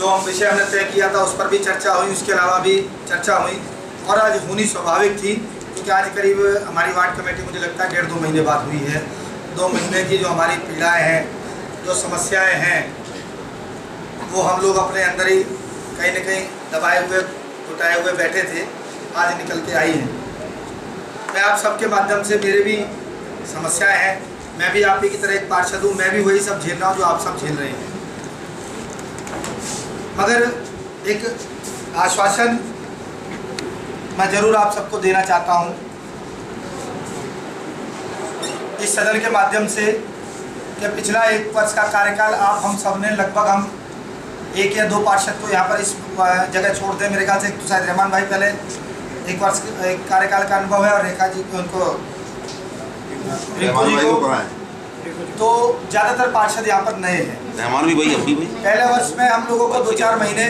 जो विषय हमने तय किया था उस पर भी चर्चा हुई, उसके अलावा भी चर्चा हुई और आज होनी स्वाभाविक थी क्योंकि आज करीब हमारी वार्ड कमेटी मुझे लगता है 1.5-2 महीने बाद हुई है। 2 महीने की जो हमारी पीड़ाएँ हैं, जो समस्याएँ हैं, वो हम लोग अपने अंदर ही कहीं ना कहीं दबाए हुए घुटाए हुए बैठे थे, आज निकल के आई हैं। मैं आप सबके माध्यम से, मेरे भी समस्याएं हैं, मैं भी आप ही की तरह एक पार्षद हूँ, मैं भी वही सब झेल रहा हूँ जो आप सब झेल रहे हैं। मगर एक आश्वासन मैं ज़रूर आप सबको देना चाहता हूँ इस सदन के माध्यम से कि पिछला 1 वर्ष का कार्यकाल आप हम सब ने लगभग हम 1 या 2 पार्षद को यहाँ पर इस जगह छोड़ दें। मेरे ख्याल से एक तो शायद रहमान भाई पहले 1 वर्ष एक कार्यकाल का अनुभव है और रेखा जी उनको तो ज़्यादातर पार्षद यहाँ पर नए हैं। रहमान भी भाई, अभी भाई पहले वर्ष में हम लोगों को 2-4 महीने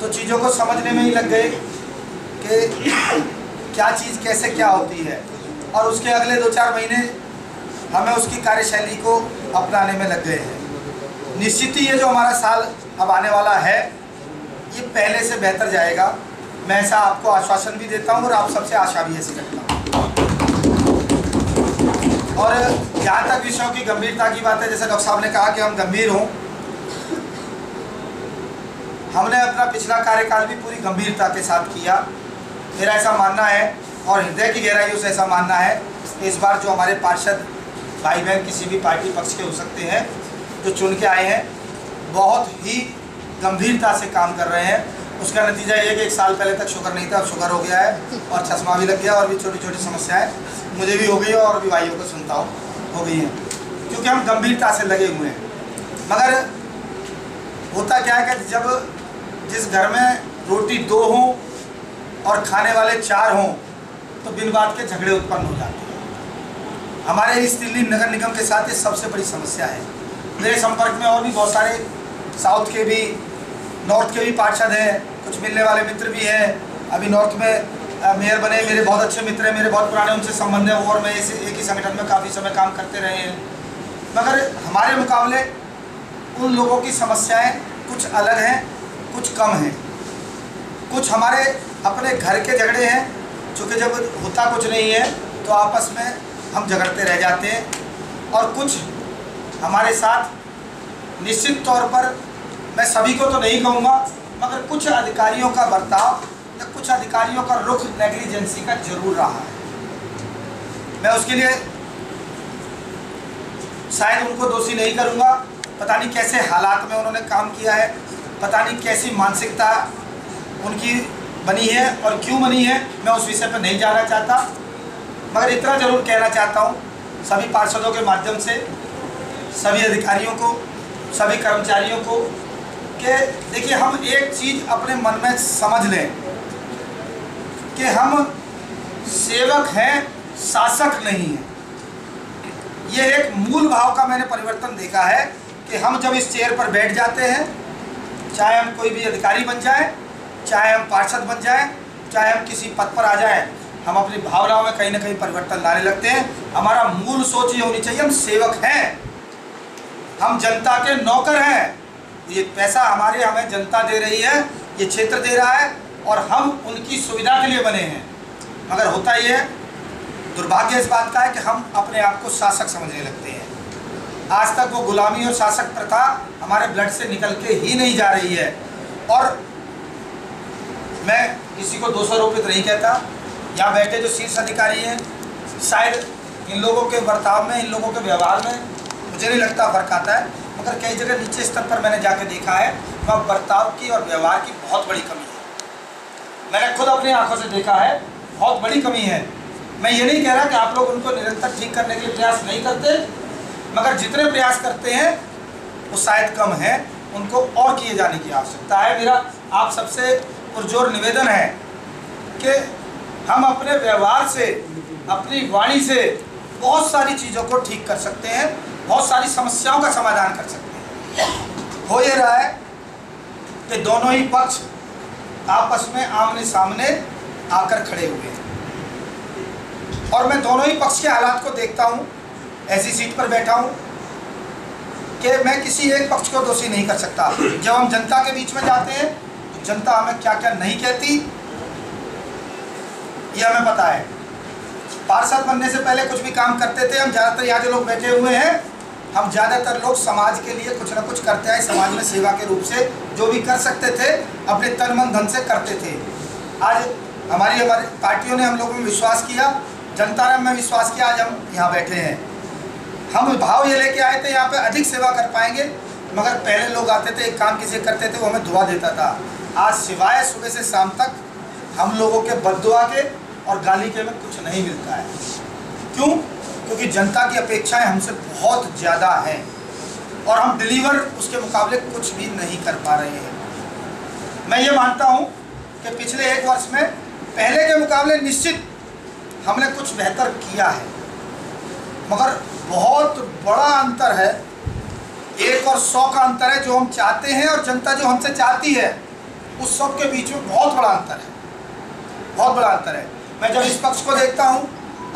तो चीज़ों को समझने में ही लग गए कि क्या चीज़ कैसे क्या होती है और उसके अगले 2-4 महीने हमें उसकी कार्यशैली को अपनाने में लग गए हैं। निश्चित ही ये जो हमारा साल अब आने वाला है ये पहले से बेहतर जाएगा, मैं ऐसा आपको आश्वासन भी देता हूँ और आप सबसे आशा भी ऐसी रखता हूँ। और जहाँ तक विषयों की गंभीरता की बात है, जैसे डॉक्टर साहब ने कहा कि हम गंभीर हों, हमने अपना पिछला कार्यकाल भी पूरी गंभीरता के साथ किया, मेरा ऐसा मानना है और हृदय की गहराइयों से ऐसा मानना है कि इस बार जो हमारे पार्षद भाई बहन किसी भी पार्टी पक्ष के हो सकते हैं जो चुन के आए हैं, बहुत ही गंभीरता से काम कर रहे हैं। उसका नतीजा ये है कि 1 साल पहले तक शुगर नहीं था, अब शुगर हो गया है और चश्मा भी लग गया और भी छोटी छोटी समस्याएं मुझे भी हो गई और भी भाइयों को सुनता हूँ हो गई हैं, क्योंकि हम गंभीरता से लगे हुए हैं। मगर होता क्या है कि जब जिस घर में रोटी 2 हों और खाने वाले 4 हों तो बिन बात के झगड़े उत्पन्न हो जाते हैं। हमारे इस दिल्ली नगर निगम के साथ ये सबसे बड़ी समस्या है। मेरे संपर्क में और भी बहुत सारे साउथ के भी, नॉर्थ के भी पार्षद हैं, कुछ मिलने वाले मित्र भी हैं। अभी नॉर्थ में मेयर बने मेरे बहुत अच्छे मित्र हैं, मेरे बहुत पुराने उनसे संबंध हैं और मैं एक ही संगठन में काफ़ी समय काम करते रहे हैं। मगर हमारे मुकाबले उन लोगों की समस्याएं कुछ अलग हैं, कुछ कम हैं, कुछ हमारे अपने घर के झगड़े हैं, चूँकि जब होता कुछ नहीं है तो आपस में हम झगड़ते रह जाते हैं। और कुछ हमारे साथ निश्चित तौर पर, मैं सभी को तो नहीं कहूँगा, मगर कुछ अधिकारियों का बर्ताव या कुछ अधिकारियों का रुख नेग्लिजेंसी का जरूर रहा है। मैं उसके लिए शायद उनको दोषी नहीं करूँगा, पता नहीं कैसे हालात में उन्होंने काम किया है, पता नहीं कैसी मानसिकता उनकी बनी है और क्यों बनी है, मैं उस विषय पर नहीं जाना चाहता। मगर इतना ज़रूर कहना चाहता हूँ सभी पार्षदों के माध्यम से सभी अधिकारियों को, सभी कर्मचारियों को, कि देखिए हम एक चीज़ अपने मन में समझ लें कि हम सेवक हैं, शासक नहीं हैं। ये एक मूल भाव का मैंने परिवर्तन देखा है कि हम जब इस चेयर पर बैठ जाते हैं, चाहे हम कोई भी अधिकारी बन जाए, चाहे हम पार्षद बन जाए, चाहे हम किसी पद पर आ जाए, हम अपनी भावनाओं में कहीं ना कहीं परिवर्तन लाने लगते हैं। हमारा मूल सोच ये होनी चाहिए, हम सेवक हैं, हम जनता के नौकर हैं। ये पैसा हमें जनता दे रही है, ये क्षेत्र दे रहा है और हम उनकी सुविधा के लिए बने हैं। मगर होता ये दुर्भाग्य इस बात का है कि हम अपने आप को शासक समझने लगते हैं। आज तक वो गुलामी और शासक प्रथा हमारे ब्लड से निकल के ही नहीं जा रही है। और मैं किसी को दोषारोपित नहीं कहता, यहाँ बैठे जो शीर्ष अधिकारी हैं, शायद इन लोगों के बर्ताव में, इन लोगों के व्यवहार में मुझे नहीं लगता फर्क आता है, मगर कई जगह नीचे स्तर पर मैंने जाके देखा है वहाँ बर्ताव की और व्यवहार की बहुत बड़ी कमी है। मैंने खुद अपनी आंखों से देखा है, बहुत बड़ी कमी है। मैं ये नहीं कह रहा कि आप लोग उनको निरंतर ठीक करने के लिए प्रयास नहीं करते, मगर जितने प्रयास करते हैं वो शायद कम है, उनको और किए जाने की आवश्यकता है। मेरा आप सबसे पुरजोर निवेदन है कि हम अपने व्यवहार से, अपनी वाणी से बहुत सारी चीज़ों को ठीक कर सकते हैं, बहुत सारी समस्याओं का समाधान कर सकते हैं। हो ये रहा है कि दोनों ही पक्ष आपस में आमने सामने आकर खड़े हुए हैं और मैं दोनों ही पक्ष के हालात को देखता हूँ। ऐसी सीट पर बैठा हूँ कि मैं किसी एक पक्ष को दोषी नहीं कर सकता। जब हम जनता के बीच में जाते हैं तो जनता हमें क्या क्या नहीं कहती यह हमें पता है। पार्षद बनने से पहले कुछ भी काम करते थे हम, ज़्यादातर यहाँ जो लोग बैठे हुए हैं हम ज़्यादातर लोग समाज के लिए कुछ ना कुछ करते आए, समाज में सेवा के रूप से जो भी कर सकते थे अपने तन मन धन से करते थे। आज हमारी पार्टियों ने हम लोगों में विश्वास किया, जनता ने हमें विश्वास किया, आज हम यहाँ बैठे हैं। हम भाव ये लेके आए थे यहाँ पे अधिक सेवा कर पाएंगे, मगर पहले लोग आते थे एक काम किसी करते थे वो हमें दुआ देता था। आज सिवाय सुबह से शाम तक हम लोगों के बददुआ के और गाली के में कुछ नहीं मिलता है। क्यों? क्योंकि जनता की अपेक्षाएं हमसे बहुत ज़्यादा हैं और हम डिलीवर उसके मुकाबले कुछ भी नहीं कर पा रहे हैं। मैं ये मानता हूँ कि पिछले एक वर्ष में पहले के मुकाबले निश्चित हमने कुछ बेहतर किया है, मगर बहुत बड़ा अंतर है, 1 और 100 का अंतर है। जो हम चाहते हैं और जनता जो हमसे चाहती है उस सब के बीच में बहुत बड़ा अंतर है, बहुत बड़ा अंतर है। मैं जब इस पक्ष को देखता हूँ,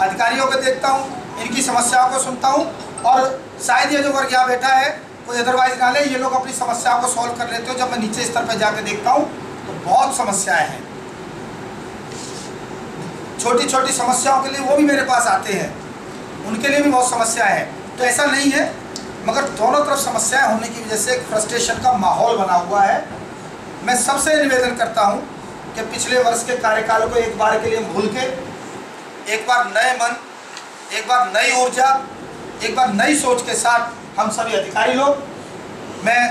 अधिकारियों को देखता हूँ, इनकी समस्याओं को सुनता हूँ, और शायद ये जो वर्ग यहाँ बैठा है कोई अदरवाइज ना ले, ये लोग अपनी समस्याओं को सॉल्व कर लेते हो। जब मैं नीचे स्तर पर जाकर देखता हूँ तो बहुत समस्याएं हैं, छोटी छोटी समस्याओं के लिए वो भी मेरे पास आते हैं, उनके लिए भी बहुत समस्याएं हैं। तो ऐसा नहीं है, मगर दोनों तरफ समस्याएं होने की वजह से एक फ्रस्ट्रेशन का माहौल बना हुआ है। मैं सबसे निवेदन करता हूँ कि पिछले वर्ष के कार्यकाल को एक बार के लिए भूल के एक बार नए मन, एक बार नई ऊर्जा, एक बार नई सोच के साथ हम सभी अधिकारी लोग, मैं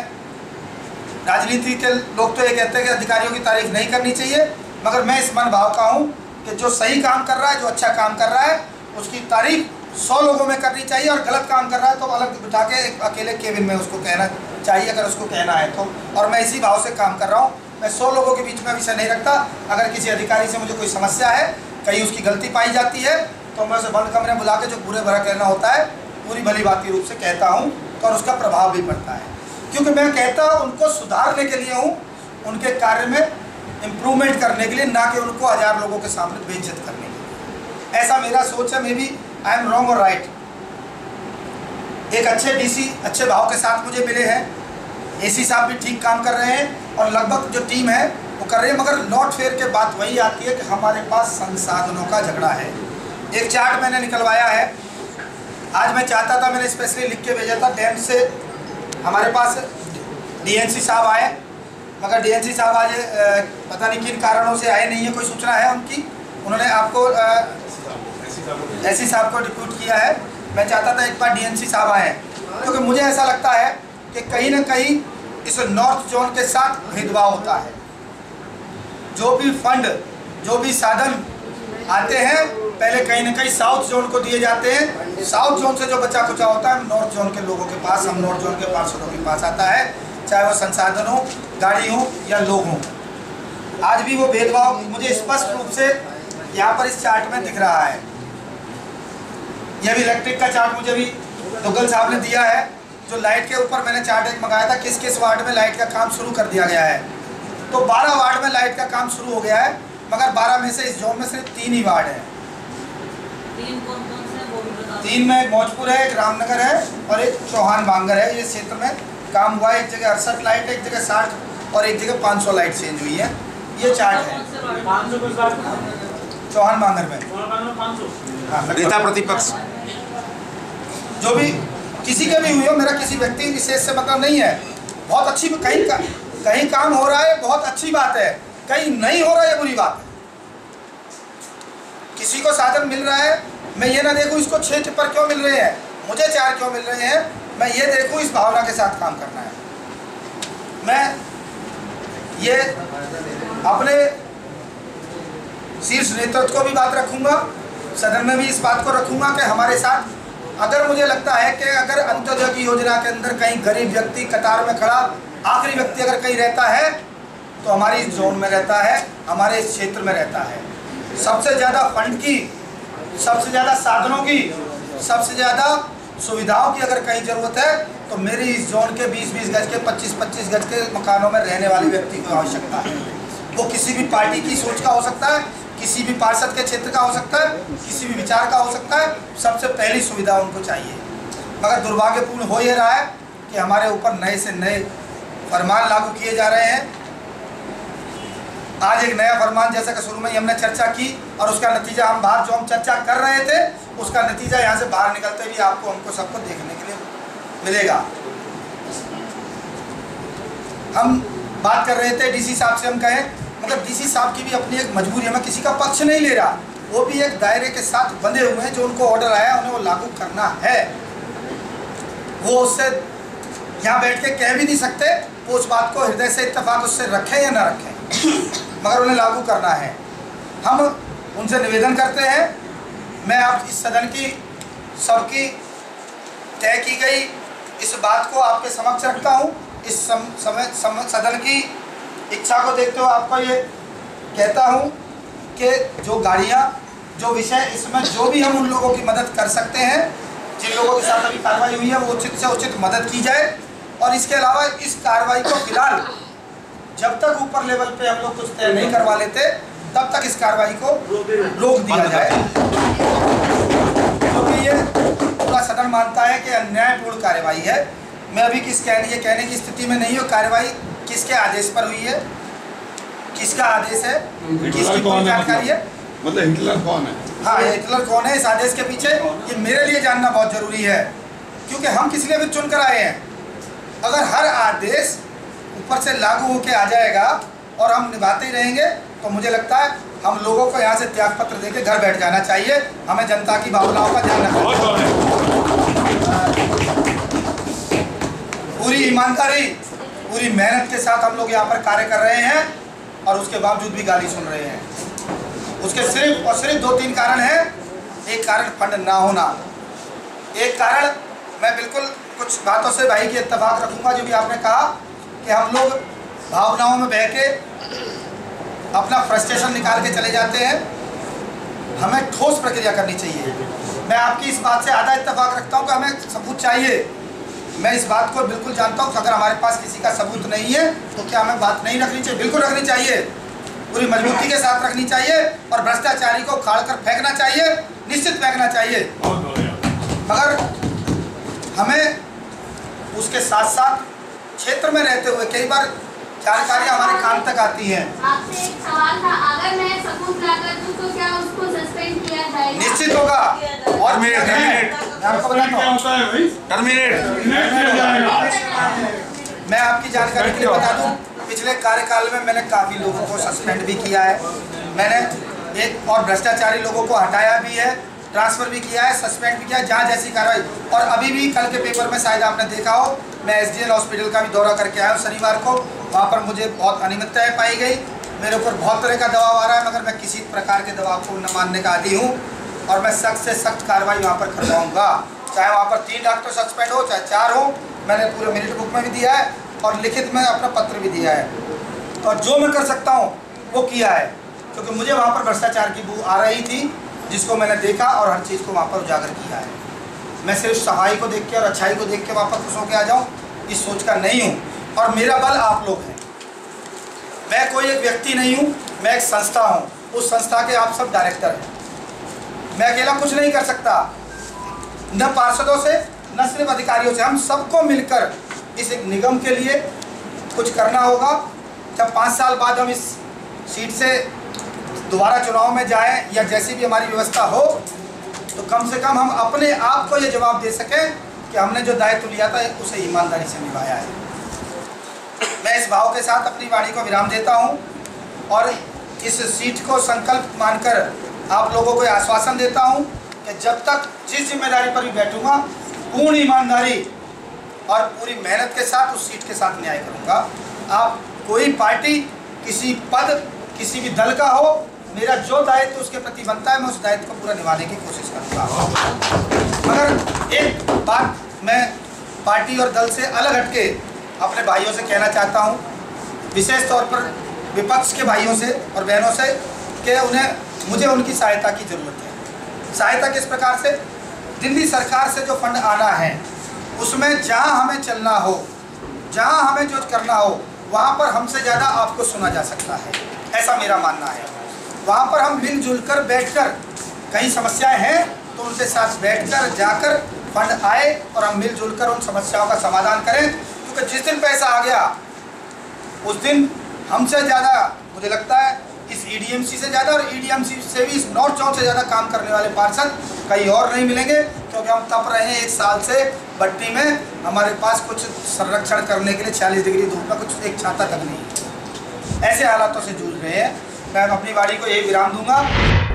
राजनीति के लोग तो ये कहते हैं कि अधिकारियों की तारीफ नहीं करनी चाहिए, मगर मैं इस मन भाव का हूँ कि जो सही काम कर रहा है, जो अच्छा काम कर रहा है उसकी तारीफ 100 लोगों में करनी चाहिए, और गलत काम कर रहा है तो अलग बिठा के एक अकेले केबिन में उसको कहना चाहिए अगर उसको कहना है तो। और मैं इसी भाव से काम कर रहा हूँ, मैं 100 लोगों के बीच में विषय नहीं रखता। अगर किसी अधिकारी से मुझे कोई समस्या है, कहीं उसकी गलती पाई जाती है, तो मैं उसे बंद कमरे में बुला के जो बुरे भरा कहना होता है पूरी भली भांति रूप से कहता हूँ, तो और उसका प्रभाव भी पड़ता है। क्योंकि मैं कहता उनको सुधारने के लिए हूँ, उनके कार्य में इम्प्रूवमेंट करने के लिए, ना कि उनको 1000 लोगों के सामने बेइज्जत करने के लिए। ऐसा मेरा सोच है। Maybe I am wrong और राइट। एक अच्छे DC अच्छे भाव के साथ मुझे मिले हैं, AC साहब भी ठीक काम कर रहे हैं और लगभग जो टीम है वो कर रही है, मगर नॉट फेयर के बात वही आती है कि हमारे पास संसाधनों का झगड़ा है। एक चार्ट मैंने निकलवाया है, आज मैं चाहता था, मैंने स्पेशली लिख के भेजा था, डैम से हमारे पास DNC साहब आए, मगर DNC साहब आज पता नहीं किन कारणों से आए नहीं है, कोई सूचना है उनकी, उन्होंने आपको SC साहब को रिक्रूट किया है। मैं चाहता था एक बार DNC साहब आए, क्योंकि मुझे ऐसा लगता है कि कहीं ना कहीं इस नॉर्थ जोन के साथ भेदभाव होता है। जो भी फंड, जो भी साधन आते हैं पहले कहीं ना कहीं साउथ जोन को दिए जाते हैं, साउथ जोन से जो बचा कुचा होता है नॉर्थ जोन के लोगों के पास, हम नॉर्थ जोन के पार्षदों के पास आता है, चाहे वो संसाधन हो, गाड़ी हो या लोग हों। आज भी वो भेदभाव मुझे स्पष्ट रूप से यहाँ पर इस चार्ट में दिख रहा है। यह भी इलेक्ट्रिक का चार्ट मुझे भी दुग्गल साहब ने दिया है, जो लाइट के ऊपर मैंने चार्ट एक मंगाया था, किस किस वार्ड में लाइट का काम शुरू कर दिया गया है। तो 12 वार्ड में लाइट का काम शुरू हो गया है, मगर 12 में से इस जोन में सिर्फ 3 ही वार्ड है। तीन में मौजपुर है, एक रामनगर है और एक चौहान बांगर है। ये क्षेत्र में काम हुआ है, एक जगह 68 लाइट, एक जगह 60 और एक जगह 500 लाइट चेंज हुई है। ये चार्ट है चौहान बांगर में। नेता प्रतिपक्ष जो भी किसी का भी हुई हो, मेरा किसी व्यक्ति विशेष से मतलब नहीं है, बहुत अच्छी कहीं काम हो रहा है बहुत अच्छी बात है, कहीं नहीं हो रहा है बुरी बात है। किसी को साधन मिल रहा है, मैं ये ना देखूं इसको 6 टिप्पर क्यों मिल रहे हैं, मुझे 4 क्यों मिल रहे हैं, मैं ये देखूं, इस भावना के साथ काम करना है। मैं ये अपने शीर्ष नेतृत्व को भी बात रखूँगा, सदन में भी इस बात को रखूँगा कि हमारे साथ, अगर मुझे लगता है कि अगर अंत्योदय की योजना के अंदर कहीं गरीब व्यक्ति कतार में खड़ा आखिरी व्यक्ति अगर कहीं रहता है तो हमारी जोन में रहता है, हमारे क्षेत्र में रहता है। सबसे ज़्यादा फंड की, सबसे ज़्यादा साधनों की, सबसे ज़्यादा सुविधाओं की अगर कहीं ज़रूरत है तो मेरी इस जोन के 20-20 गज के 25-25 गज के मकानों में रहने वाले व्यक्ति को आवश्यकता है। वो किसी भी पार्टी की सोच का हो सकता है, किसी भी पार्षद के क्षेत्र का हो सकता है, किसी भी विचार का हो सकता है, सबसे पहली सुविधा उनको चाहिए। मगर दुर्भाग्यपूर्ण हो ये रहा है कि हमारे ऊपर नए से नए फरमान लागू किए जा रहे हैं। आज एक नया फरमान, जैसा कि शुरू में ही हमने चर्चा की और उसका नतीजा हम बाहर जो हम चर्चा कर रहे थे उसका नतीजा यहाँ से बाहर निकलते भी आपको हमको सबको देखने के लिए मिलेगा। हम बात कर रहे थे डीसी साहब से, हम कहें मतलब डीसी साहब की भी अपनी एक मजबूरी है, मैं किसी का पक्ष नहीं ले रहा, वो भी एक दायरे के साथ बंधे हुए हैं, जो उनको ऑर्डर आया उन्हें वो लागू करना है, वो उससे यहाँ बैठ के कह भी नहीं सकते, वो उस बात को हृदय से इत्तेफाक उससे रखें या ना रखें, मगर उन्हें लागू करना है। हम उनसे निवेदन करते हैं, मैं आप इस सदन की सबकी तय की गई इस बात को आपके समक्ष रखता हूँ। इस सदन की इच्छा को देखते हुए आपको ये कहता हूँ कि जो गाड़ियाँ, जो विषय, इसमें जो भी हम उन लोगों की मदद कर सकते हैं जिन लोगों के साथ अभी कार्रवाई हुई है वो उचित से उचित मदद की जाए। और इसके अलावा इस कार्रवाई को फिलहाल जब तक ऊपर लेवल पे हम लोग कुछ तय नहीं करवा लेते तब तक इस कार्रवाई को रोक दिया जाए, क्योंकि ये पूरा सदन मानता है कि अन्यायपूर्ण कार्रवाई है। मैं अभी कहने की स्थिति में नहीं हूँ कार्रवाई किसके आदेश पर हुई है, किसका आदेश है, किसकी कौन जानकारी है, मतलब हिटलर कौन है, हाँ हिटलर कौन है इस आदेश के पीछे, ये मेरे लिए जानना बहुत जरूरी है, क्योंकि हम किस लिए भी चुन कर आए हैं। अगर हर आदेश ऊपर से लागू होके आ जाएगा और हम निभाते ही रहेंगे तो मुझे लगता है हम लोगों को यहाँ से त्याग पत्र देके घर बैठ जाना चाहिए। हमें जनता की भावनाओं का ध्यान रखना, पूरी ईमानदारी पूरी मेहनत के साथ हम लोग यहाँ पर कार्य कर रहे हैं और उसके बावजूद भी गाली सुन रहे हैं। उसके सिर्फ और सिर्फ 2-3 कारण हैं। एक कारण फंड ना होना, एक कारण, मैं बिल्कुल कुछ बातों से भाई की इत्तेफाक रखूँगा जो भी आपने कहा कि हम लोग भावनाओं में बह के अपना फ्रस्ट्रेशन निकाल के चले जाते हैं, हमें ठोस प्रक्रिया करनी चाहिए। मैं आपकी इस बात से आधा इत्तेफाक रखता हूँ कि हमें सबूत चाहिए, मैं इस बात को बिल्कुल जानता हूँ कि अगर हमारे पास किसी का सबूत नहीं है तो क्या हमें बात नहीं रखनी चाहिए, बिल्कुल रखनी चाहिए, पूरी मजबूती के साथ रखनी चाहिए और भ्रष्टाचारी को उखाड़ कर फेंकना चाहिए, निश्चित फेंकना चाहिए। मगर हमें उसके साथ साथ क्षेत्र में रहते हुए कई बार जानकारी हमारे कान तक आती है। आपसे एक सवाल था, अगर मैं सबूत लाकर दूं तो क्या उसको सस्पेंड किया जाएगा? निश्चित होगा। और मेरे मैं आपकी जानकारी के लिए बता दूं, पिछले कार्यकाल में मैंने काफ़ी लोगों को सस्पेंड भी किया है, मैंने एक और भ्रष्टाचारी लोगों को हटाया भी है, ट्रांसफ़र भी किया है, सस्पेंड भी किया है, जहाँ जैसी कार्रवाई। और अभी भी कल के पेपर में शायद आपने देखा हो, मैं एसडीएल हॉस्पिटल का भी दौरा करके आया हूँ शनिवार को, वहाँ पर मुझे बहुत अनियमितताएँ पाई गई, मेरे ऊपर बहुत तरह का दबाव आ रहा है, मगर मैं किसी प्रकार के दबाव को न मानने का आदी हूँ और मैं सख्त से सख्त कार्रवाई वहाँ पर करवाऊँगा, चाहे वहाँ पर 3 डॉक्टर सस्पेंड हो चाहे 4 हो। मैंने पूरे मिनट बुक में भी दिया है और लिखित में अपना पत्र भी दिया है, तो जो मैं कर सकता हूँ वो किया है, क्योंकि मुझे वहाँ पर भ्रष्टाचार की बू आ रही थी जिसको मैंने देखा और हर चीज़ को वहाँ पर उजागर किया है। मैं सिर्फ सफाई को देख के और अच्छाई को देख के वापस खुश होकर आ जाऊँ इस सोच का नहीं हूँ, और मेरा बल आप लोग हैं, मैं कोई एक व्यक्ति नहीं हूँ, मैं एक संस्था हूँ, उस संस्था के आप सब डायरेक्टर हैं, मैं अकेला कुछ नहीं कर सकता, न पार्षदों से न सिर्फ अधिकारियों से, हम सबको मिलकर इस एक निगम के लिए कुछ करना होगा। जब 5 साल बाद हम इस सीट से दोबारा चुनाव में जाएं या जैसी भी हमारी व्यवस्था हो तो कम से कम हम अपने आप को ये जवाब दे सकें कि हमने जो दायित्व लिया था उसे ईमानदारी से निभाया है। मैं इस भाव के साथ अपनी वाणी को विराम देता हूं और इस सीट को संकल्प मानकर आप लोगों को आश्वासन देता हूं कि जब तक जिस जिम्मेदारी पर भी बैठूंगा पूर्ण ईमानदारी और पूरी मेहनत के साथ उस सीट के साथ न्याय करूँगा। आप कोई पार्टी, किसी पद, किसी भी दल का हो, मेरा जो दायित्व उसके प्रति बनता है मैं उस दायित्व को पूरा निभाने की कोशिश करूँगा। मगर एक बात मैं पार्टी और दल से अलग हटके अपने भाइयों से कहना चाहता हूँ, विशेष तौर पर विपक्ष के भाइयों से और बहनों से, कि उन्हें मुझे उनकी सहायता की ज़रूरत है। सहायता किस प्रकार से? दिल्ली सरकार से जो फंड आना है उसमें जहाँ हमें चलना हो, जहाँ हमें जो करना हो वहाँ पर हमसे ज़्यादा आपको सुना जा सकता है, ऐसा मेरा मानना है। वहाँ पर हम मिलजुल कर बैठ कर, कहीं समस्याएँ हैं तो उनके साथ बैठ कर जाकर फंड आए और हम मिलजुल कर उन समस्याओं का समाधान करें, क्योंकि जिस दिन पैसा आ गया उस दिन हमसे ज़्यादा, मुझे लगता है इस ईडीएमसी से ज़्यादा और ईडीएमसी से भी इस नॉर्थ चौक से ज़्यादा काम करने वाले पार्षद कहीं और नहीं मिलेंगे, क्योंकि हम तप रहे हैं एक साल से भट्टी में। हमारे पास कुछ संरक्षण करने के लिए 40 डिग्री धूप में कुछ एक छाता तक नहीं, ऐसे हालातों से जूझ रहे हैं। मैं अपनी वाणी को यही विराम दूंगा।